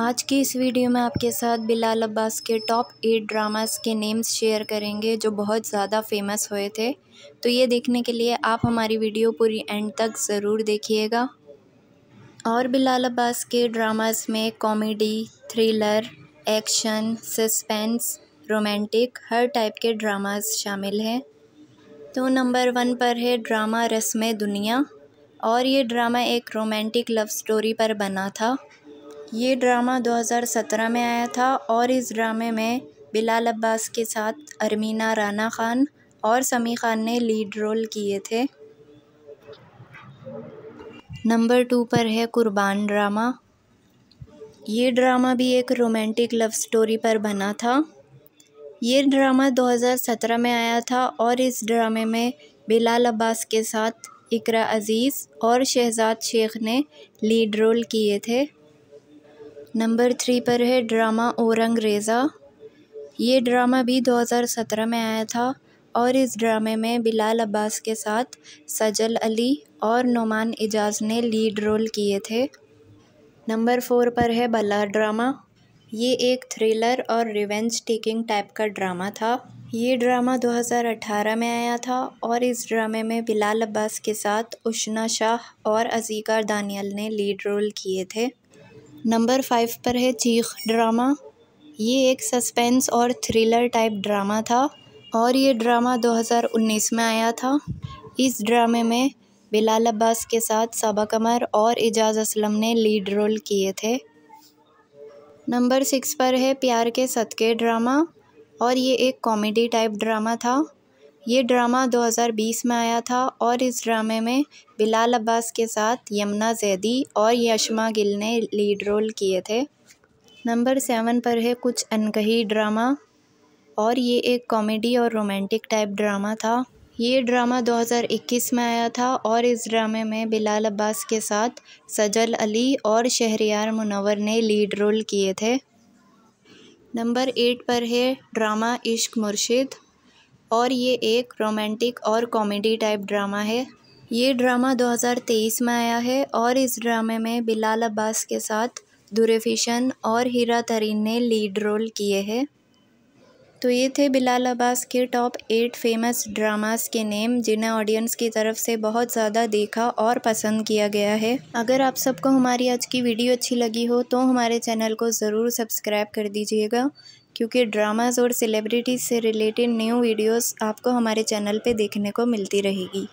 आज की इस वीडियो में आपके साथ बिलाल अब्बास के टॉप 8 ड्रामास के नेम्स शेयर करेंगे जो बहुत ज़्यादा फेमस हुए थे। तो ये देखने के लिए आप हमारी वीडियो पूरी एंड तक ज़रूर देखिएगा। और बिलाल अब्बास के ड्रामास में comedy, thriller, action, suspense, romantic हर टाइप के ड्रामास शामिल हैं। तो नंबर 1 पर है ड्रामा रस्में दुनिया, और ये ड्रामा एक रोमांटिक लव स्टोरी पर बना था। ये ड्रामा 2017 में आया था और इस ड्रामे में बिलाल अब्बास के साथ अर्मीना राना ख़ान और समी ख़ान ने लीड रोल किए थे। नंबर 2 पर है कुर्बान ड्रामा। ये ड्रामा भी एक रोमांटिक लव स्टोरी पर बना था। ये ड्रामा 2017 में आया था और इस ड्रामे में बिलाल अब्बास के साथ इकरा अज़ीज़ और शहज़ाद शेख ने लीड रोल किए थे। नंबर 3 पर है ड्रामा औरंगज़ेबा। ये ड्रामा भी 2017 में आया था और इस ड्रामे में बिलाल अब्बास के साथ सजल अली और नुमान इजाज़ ने लीड रोल किए थे। नंबर 4 पर है बल्ला ड्रामा। ये एक थ्रिलर और रिवेंज टेकिंग टाइप का ड्रामा था। ये ड्रामा 2018 में आया था और इस ड्रामे में बिलाल अब्बास के साथ उशना शाह और अजीका दानियल ने लीड रोल किए थे। नंबर 5 पर है चीख़ ड्रामा। ये एक सस्पेंस और थ्रिलर टाइप ड्रामा था और ये ड्रामा 2019 में आया था। इस ड्रामे में बिलाल अब्बास के साथ सबा कमर और इजाज़ असलम ने लीड रोल किए थे। नंबर 6 पर है प्यार के सदके ड्रामा, और ये एक कॉमेडी टाइप ड्रामा था। ये ड्रामा 2020 में आया था और इस ड्रामे में बिलाल अब्बास के साथ यमुना जैदी और यशमा गिल ने लीड रोल किए थे। नंबर 7 पर है कुछ अनकही ड्रामा, और ये एक कॉमेडी और रोमांटिक टाइप ड्रामा था। ये ड्रामा 2021 में आया था और इस ड्रामे में बिलाल अब्बास के साथ सजल अली और शहरीयार मुनव्वर ने लीड रोल किए थे। नंबर 8 पर है ड्रामा इश्क मुर्शिद, और ये एक रोमांटिक और कॉमेडी टाइप ड्रामा है। ये ड्रामा 2023 में आया है और इस ड्रामे में बिलाल अब्बास के साथ दुरेफिसन और हीरा तरीन ने लीड रोल किए हैं। तो ये थे बिलाल अब्बास के टॉप 8 फेमस ड्रामास के नेम जिन्हें ऑडियंस की तरफ से बहुत ज़्यादा देखा और पसंद किया गया है। अगर आप सबको हमारी आज की वीडियो अच्छी लगी हो तो हमारे चैनल को ज़रूर सब्सक्राइब कर दीजिएगा, क्योंकि ड्रामाज़ और सेलिब्रिटीज़ से रिलेटेड न्यू वीडियोस आपको हमारे चैनल पे देखने को मिलती रहेगी।